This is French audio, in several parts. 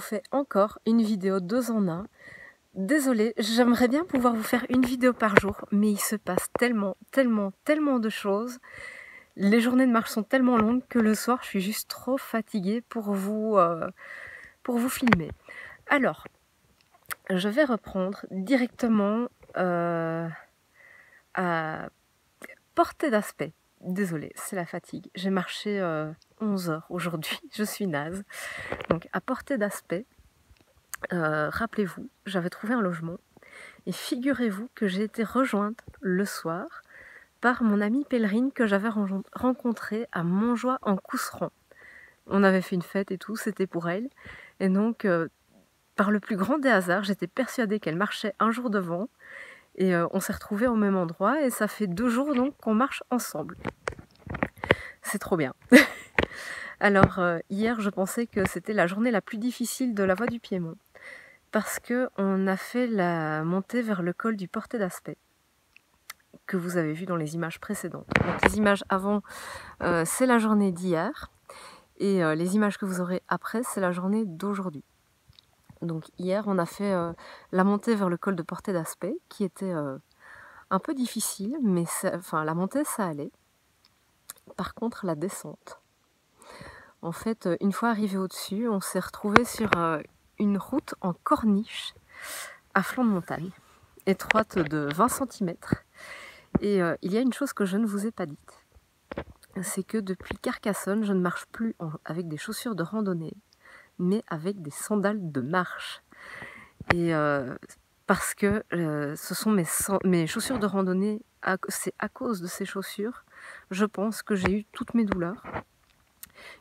fais encore une vidéo 2 en 1. Désolée, j'aimerais bien pouvoir vous faire une vidéo par jour, mais il se passe tellement de choses. Les journées de marche sont tellement longues que le soir, je suis juste trop fatiguée pour vous filmer. Alors, je vais reprendre directement à Portet d'Aspet. Désolée, c'est la fatigue. J'ai marché 11 heures aujourd'hui, je suis naze. Donc, à Portet d'Aspet, rappelez-vous, j'avais trouvé un logement. Et figurez-vous que j'ai été rejointe le soir par mon amie pèlerine que j'avais rencontrée à Montjoie en Couserans. On avait fait une fête et tout, c'était pour elle. Et donc, par le plus grand des hasards, j'étais persuadée qu'elle marchait un jour devant. Et on s'est retrouvés au même endroit et ça fait 2 jours donc qu'on marche ensemble. C'est trop bien. Alors hier, je pensais que c'était la journée la plus difficile de la voie du Piémont parce qu'on a fait la montée vers le col du Portet d'Aspet que vous avez vu dans les images précédentes. Donc les images avant, c'est la journée d'hier et les images que vous aurez après, c'est la journée d'aujourd'hui. Donc hier, on a fait la montée vers le col de Portet d'Aspet, qui était un peu difficile, mais enfin, la montée, ça allait. Par contre, la descente. En fait, une fois arrivé au-dessus, on s'est retrouvé sur une route en corniche, à flanc de montagne, étroite de 20 cm. Et il y a une chose que je ne vous ai pas dite, c'est que depuis Carcassonne, je ne marche plus avec des chaussures de randonnée, mais avec des sandales de marche. Et parce que ce sont mes chaussures de randonnée, c'est à cause de ces chaussures, je pense que j'ai eu toutes mes douleurs.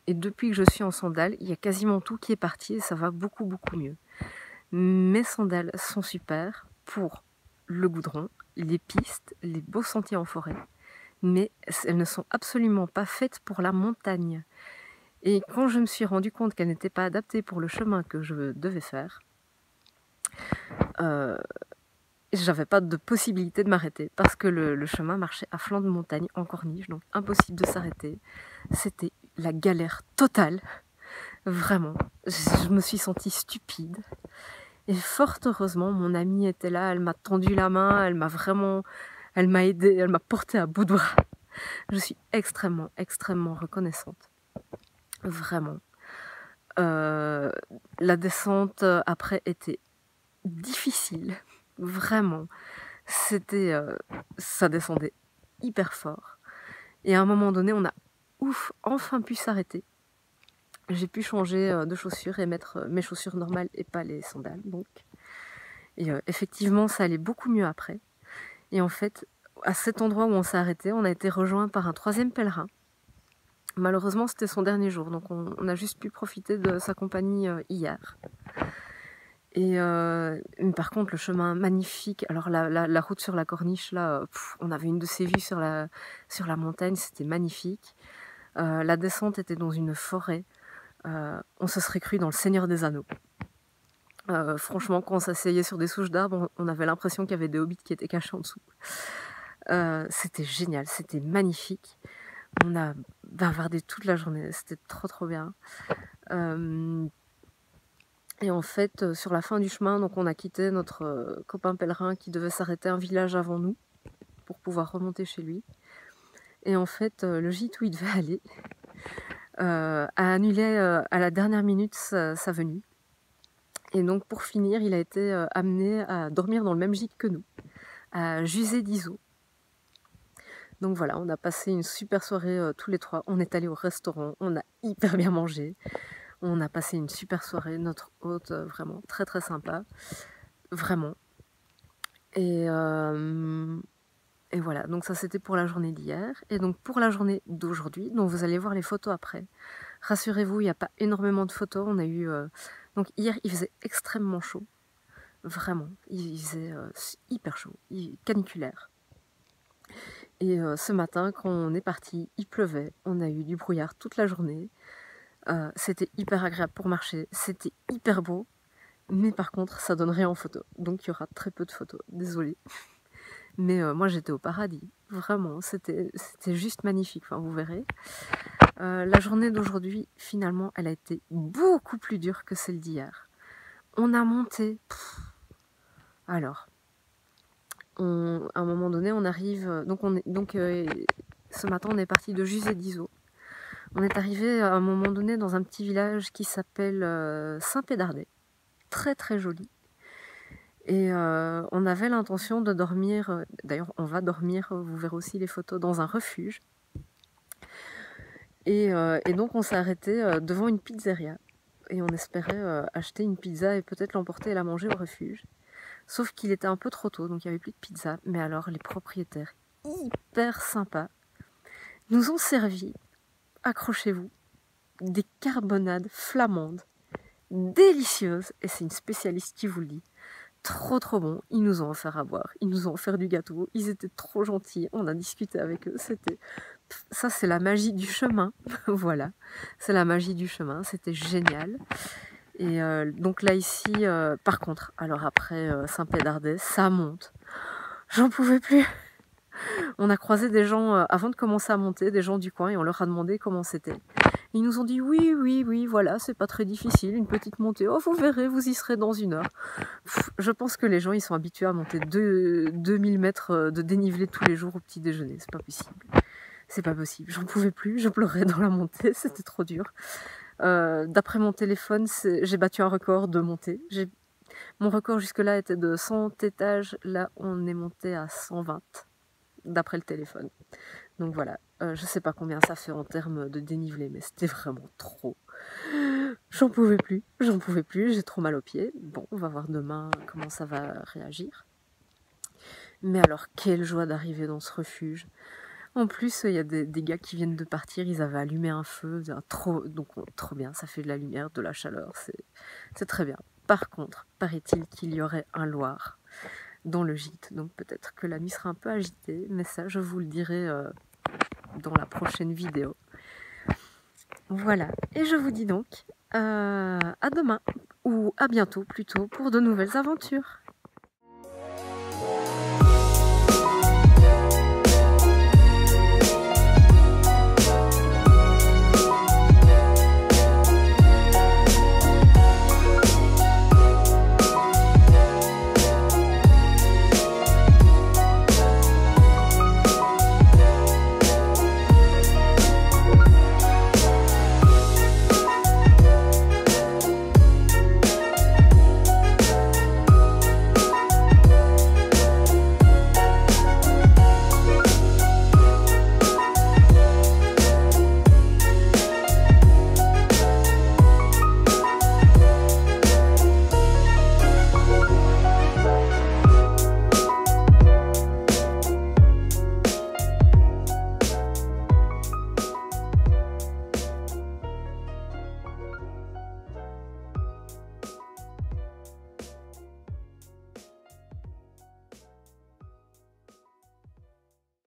Et depuis que je suis en sandales, il y a quasiment tout qui est parti et ça va beaucoup mieux. Mes sandales sont super pour le goudron, les pistes, les beaux sentiers en forêt, mais elles ne sont absolument pas faites pour la montagne. Et quand je me suis rendu compte qu'elle n'était pas adaptée pour le chemin que je devais faire, j'avais pas de possibilité de m'arrêter parce que le chemin marchait à flanc de montagne en corniche, donc impossible de s'arrêter. C'était la galère totale, vraiment. Je me suis sentie stupide. Et fort heureusement, mon amie était là, elle m'a tendu la main, elle m'a aidée, elle m'a portée à bout de bras. Je suis extrêmement reconnaissante. Vraiment. La descente après était difficile, vraiment. C'était, ça descendait hyper fort. Et à un moment donné, on a enfin pu s'arrêter. J'ai pu changer de chaussures et mettre mes chaussures normales et pas les sandales, donc. Et effectivement, ça allait beaucoup mieux après. Et en fait, à cet endroit où on s'est arrêté, on a été rejoint par un 3e pèlerin. Malheureusement, c'était son dernier jour, donc on a juste pu profiter de sa compagnie hier. Et par contre, le chemin magnifique, alors la route sur la corniche, là, on avait une de ces vues sur la montagne, c'était magnifique. La descente était dans une forêt, on se serait cru dans le Seigneur des Anneaux. Franchement, quand on s'asseyait sur des souches d'arbres, on avait l'impression qu'il y avait des hobbits qui étaient cachés en dessous. C'était génial, c'était magnifique. On a bavardé toute la journée, c'était trop bien. Et en fait, sur la fin du chemin, donc on a quitté notre copain pèlerin qui devait s'arrêter un village avant nous pour pouvoir remonter chez lui. Et en fait, le gîte où il devait aller a annulé à la dernière minute sa venue. Et donc pour finir, il a été amené à dormir dans le même gîte que nous, à Juzet-d'Izaut. Donc voilà, on a passé une super soirée tous les 3, on est allé au restaurant, on a hyper bien mangé, on a passé une super soirée, notre hôte vraiment très sympa, vraiment. Et voilà, donc ça c'était pour la journée d'hier, et donc pour la journée d'aujourd'hui, donc vous allez voir les photos après. Rassurez-vous, il n'y a pas énormément de photos, on a eu... donc hier il faisait extrêmement chaud, vraiment, il faisait hyper chaud, caniculaire. Et ce matin, quand on est parti, il pleuvait, on a eu du brouillard toute la journée. C'était hyper agréable pour marcher, c'était hyper beau, mais par contre, ça donne rien en photo. Donc il y aura très peu de photos, désolée. Mais moi, j'étais au paradis, vraiment, c'était juste magnifique, enfin, vous verrez. La journée d'aujourd'hui, finalement, elle a été beaucoup plus dure que celle d'hier. On a monté. Alors, à un moment donné, on arrive... Donc, ce matin, on est parti de Juzet-d'Izaut. On est arrivé à un moment donné dans un petit village qui s'appelle Saint-Pédardet. Très très joli. Et on avait l'intention de dormir. D'ailleurs, on va dormir, vous verrez aussi les photos, dans un refuge. Et donc, on s'est arrêté devant une pizzeria. Et on espérait acheter une pizza et peut-être l'emporter et la manger au refuge. Sauf qu'il était un peu trop tôt, donc il n'y avait plus de pizza. Mais alors, les propriétaires, hyper sympas, nous ont servi, accrochez-vous, des carbonades flamandes, délicieuses. Et c'est une spécialiste qui vous le dit. Trop trop bon, ils nous ont offert à boire, ils nous ont offert du gâteau, ils étaient trop gentils, on a discuté avec eux, c'était... Ça c'est la magie du chemin, voilà, c'est la magie du chemin, c'était génial. Et donc là ici, par contre, alors après Saint-Pédardet, ça monte, j'en pouvais plus. On a croisé des gens, avant de commencer à monter, des gens du coin et on leur a demandé comment c'était. Ils nous ont dit oui, voilà, c'est pas très difficile, une petite montée, oh vous verrez, vous y serez dans 1 heure. Je pense que les gens, ils sont habitués à monter 2000 mètres de dénivelé tous les jours au petit déjeuner, c'est pas possible, j'en pouvais plus, je pleurais dans la montée, c'était trop dur. D'après mon téléphone, j'ai battu un record de montée. Mon record jusque-là était de 100 étages, là on est monté à 120. D'après le téléphone. Donc voilà, je sais pas combien ça fait en termes de dénivelé, mais c'était vraiment trop. J'en pouvais plus, j'ai trop mal aux pieds. Bon, on va voir demain comment ça va réagir. Mais alors, quelle joie d'arriver dans ce refuge. En plus, il y a des gars qui viennent de partir, ils avaient allumé un feu, trop bien, ça fait de la lumière, de la chaleur, c'est très bien. Par contre, paraît-il qu'il y aurait un loir dans le gîte, donc peut-être que la nuit sera un peu agitée, mais ça je vous le dirai dans la prochaine vidéo. Voilà, et je vous dis donc à demain, ou à bientôt plutôt, pour de nouvelles aventures.